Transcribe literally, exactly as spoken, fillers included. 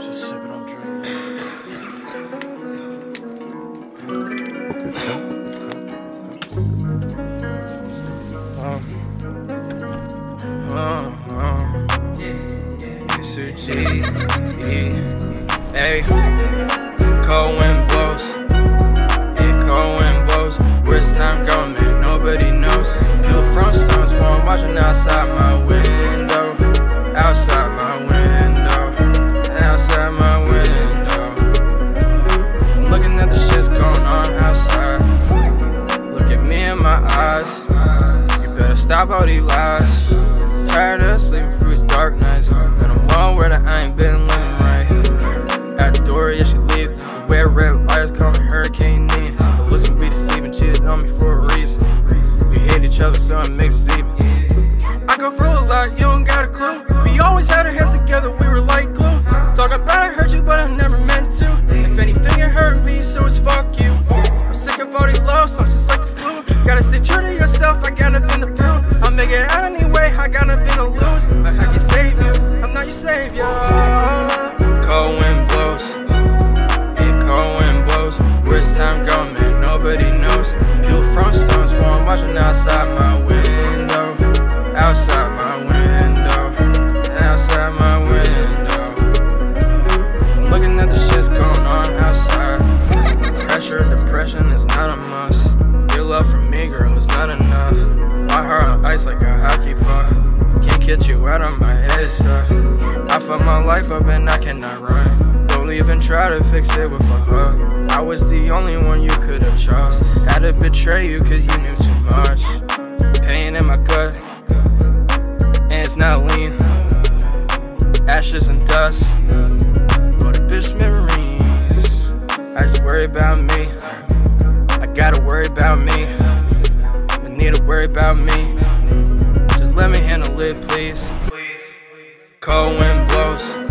Just sipping on drink. Um, um, um, Mister G, E, A, cold wind blows, yeah, cold wind blows. Where's time going, man? Nobody knows. Peel from stones, one watching outside my window, outside my window. Stop all these lies. Tired of sleeping through these dark nights. In a world where I ain't been living right. At the door, yeah, she leave. Wear red lights, calling Hurricane Nia. But wasn't be deceiving, cheated on me for a reason. We hate each other, so it makes us even. I go through a lot, you don't got a clue. We always had our hands together, we were like glue. Talking about I hurt you, but I never meant to. If anything, it hurt me, so it's fuck you. I'm sick of all these love songs, just like the flu. Gotta stay true to yourself, I gotta be the blue. Make it out anyway, I gotta be the lose. But I can save you, I'm not your savior. Cold wind blows, yeah, cold wind blows. Where's time going, man? Nobody knows. Peel from stones, one watching outside my window. Outside my window, outside my window. I'm looking at the shit's going on outside. Pressure, depression is not a must. Your love for me, girl, is not enough. My heart on ice like a hockey puck. Can't get you out of my head, stuck. I fuck my life up and I cannot run. Don't even try to fix it with a hug. I was the only one you could have trust. Had to betray you cause you knew too much. Pain in my gut, and it's not lean. Ashes and dust, but bitch memories. I just worry about me. I gotta worry about me. Need to worry about me. Just let me handle it, please. Cold wind blows.